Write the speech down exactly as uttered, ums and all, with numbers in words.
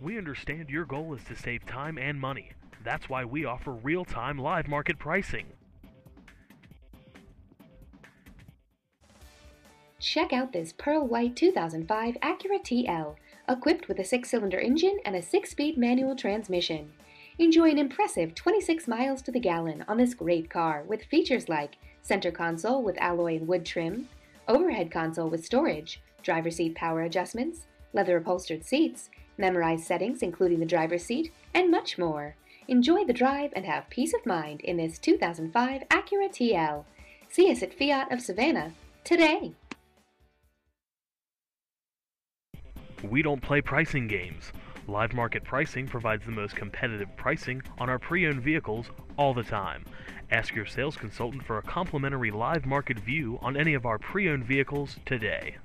We understand your goal is to save time and money. That's why we offer real-time live market pricing. Check out this pearl white two thousand five Acura T L, equipped with a six-cylinder engine and a six-speed manual transmission. Enjoy an impressive twenty-six miles to the gallon on this great car with features like center console with alloy and wood trim, overhead console with storage, driver's seat power adjustments, leather upholstered seats, memorized settings including the driver's seat, and much more. Enjoy the drive and have peace of mind in this two thousand five Acura T L. See us at Fiat of Savannah today. We don't play pricing games. Live market pricing provides the most competitive pricing on our pre-owned vehicles all the time. Ask your sales consultant for a complimentary live market view on any of our pre-owned vehicles today.